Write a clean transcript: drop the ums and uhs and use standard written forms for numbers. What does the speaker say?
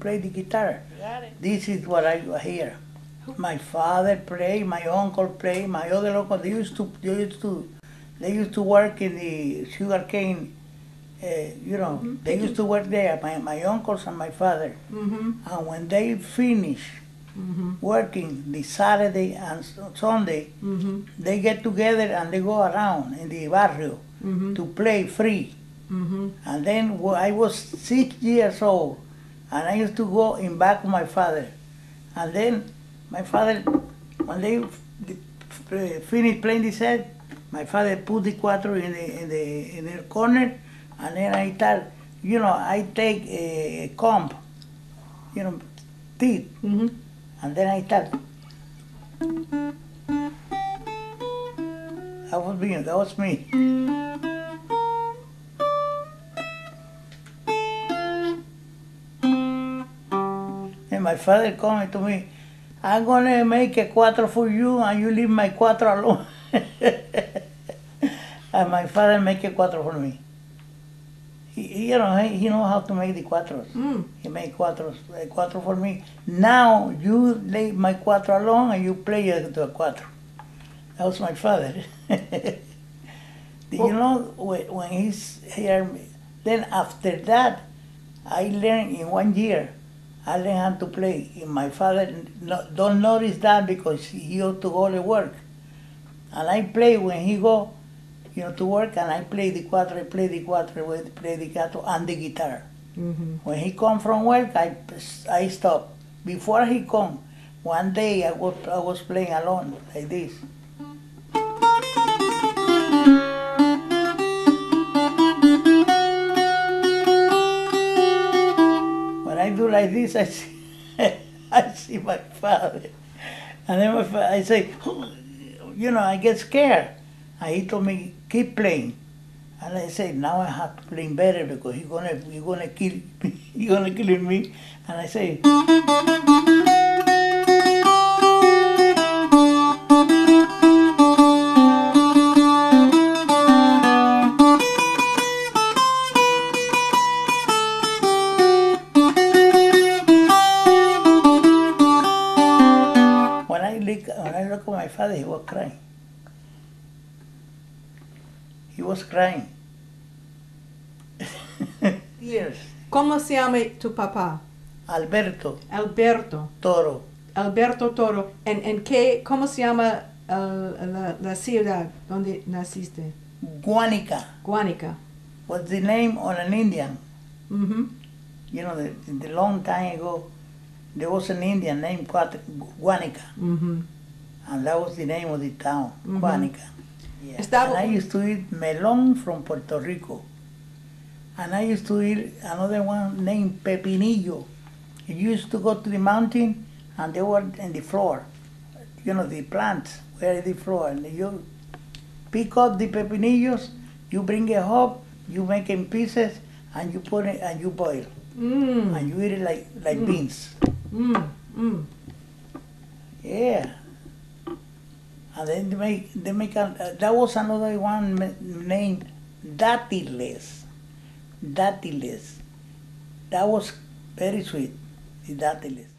play the guitar. This is what I hear. My father played, my uncle played, my other uncle. They used to work in the sugarcane. They used to work there. My uncles and my father. And when they finish working the Saturday and Sunday, they get together and they go around in the barrio to play free. And then I was 6 years old, and I used to go in back of my father. And then my father, when they finished playing the set, my father put the cuatro in the corner, and then I thought, I take a comb, teeth, and then I thought, that was me. My father coming to me, I'm going to make a cuatro for you and you leave my cuatro alone. And my father make a cuatro for me. He knows how to make the cuatros. He made cuatro for me. Now you leave my cuatro alone and you play the cuatro. That was my father. When he's here, then after that, I learned in 1 year. I learned how to play. My father don't notice that because he ought to go to work. And I play when he go, to work, and I play the cuatro, play the gato, and the guitar. When he come from work, I stop. Before he come, one day I was playing alone, like this. Do like this, I see my father, and then I say, I get scared, and he told me, keep playing, and I say, now I have to play better because he's gonna kill me, and I say, he was crying. Yes. ¿Cómo se llama tu papá? Alberto. Alberto. Toro. Alberto Toro. ¿Cómo se llama la ciudad donde naciste? Guanica. Guanica. What's the name of an Indian? The long time ago, there was an Indian named Guanica. And that was the name of the town, Guanica. Yes. And I used to eat melon from Puerto Rico. And I used to eat another one named pepinillo. It used to go to the mountain, and they were in the floor. The plants were in the floor. And you pick up the pepinillos, you bring it up, you make in pieces, and you put it and you boil. And you eat it like beans. Yeah. And then they make that was another one named Dátiles. That was very sweet, the Dátiles.